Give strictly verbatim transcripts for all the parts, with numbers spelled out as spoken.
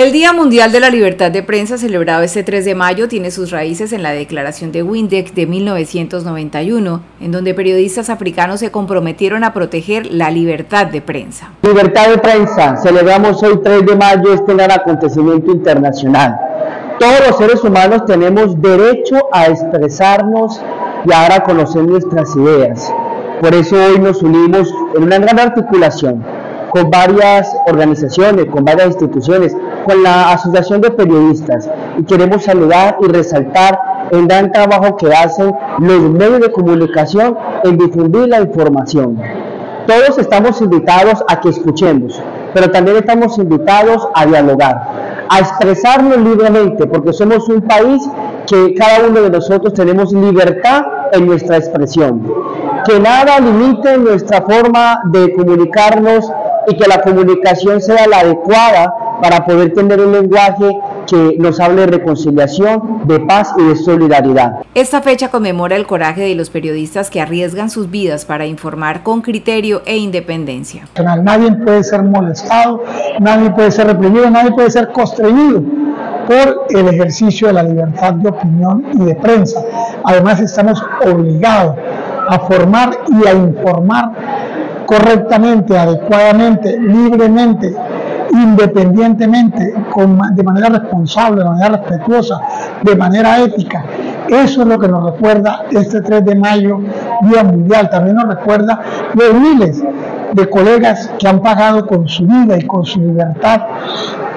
El Día Mundial de la Libertad de Prensa, celebrado este tres de mayo, tiene sus raíces en la Declaración de Windhoek de mil novecientos noventa y uno, en donde periodistas africanos se comprometieron a proteger la libertad de prensa. Libertad de prensa, celebramos hoy tres de mayo este gran acontecimiento internacional. Todos los seres humanos tenemos derecho a expresarnos y a dar a conocer nuestras ideas. Por eso hoy nos unimos en una gran articulación con varias organizaciones, con varias instituciones, con la Asociación de Periodistas, y queremos saludar y resaltar el gran trabajo que hacen los medios de comunicación en difundir la información. Todos estamos invitados a que escuchemos, pero también estamos invitados a dialogar, a expresarnos libremente, porque somos un país que cada uno de nosotros tenemos libertad en nuestra expresión. Que nada limite nuestra forma de comunicarnos y que la comunicación sea la adecuada para poder tener un lenguaje que nos hable de reconciliación, de paz y de solidaridad. Esta fecha conmemora el coraje de los periodistas que arriesgan sus vidas para informar con criterio e independencia. Nadie puede ser molestado, nadie puede ser reprimido, nadie puede ser constreñido por el ejercicio de la libertad de opinión y de prensa. Además, estamos obligados a formar y a informar correctamente, adecuadamente, libremente, independientemente, con, de manera responsable, de manera respetuosa, de manera ética. Eso es lo que nos recuerda este tres de mayo, Día Mundial. También nos recuerda los miles de colegas que han pagado con su vida y con su libertad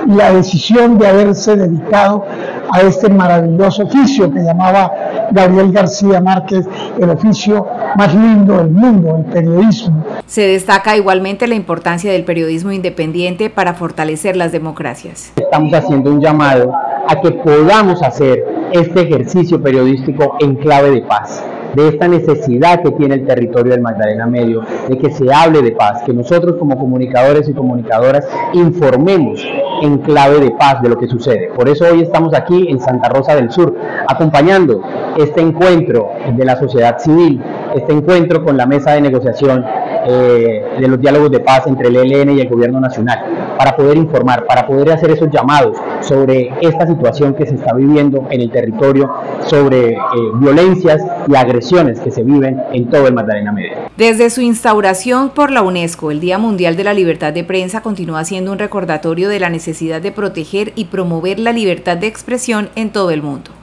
la decisión de haberse dedicado a este maravilloso oficio que llamaba Gabriel García Márquez, el oficio más lindo del mundo, el periodismo. Se destaca igualmente la importancia del periodismo independiente para fortalecer las democracias. Estamos haciendo un llamado a que podamos hacer este ejercicio periodístico en clave de paz, de esta necesidad que tiene el territorio del Magdalena Medio, de que se hable de paz, que nosotros como comunicadores y comunicadoras informemos en clave de paz de lo que sucede. Por eso hoy estamos aquí en Santa Rosa del Sur, acompañando este encuentro de la sociedad civil, este encuentro con la mesa de negociación eh, de los diálogos de paz entre el E L N y el gobierno nacional, para poder informar, para poder hacer esos llamados sobre esta situación que se está viviendo en el territorio, sobre eh, violencias y agresiones que se viven en todo el Magdalena Medio. Desde su instauración por la UNESCO, el Día Mundial de la Libertad de Prensa continúa siendo un recordatorio de la necesidad de proteger y promover la libertad de expresión en todo el mundo.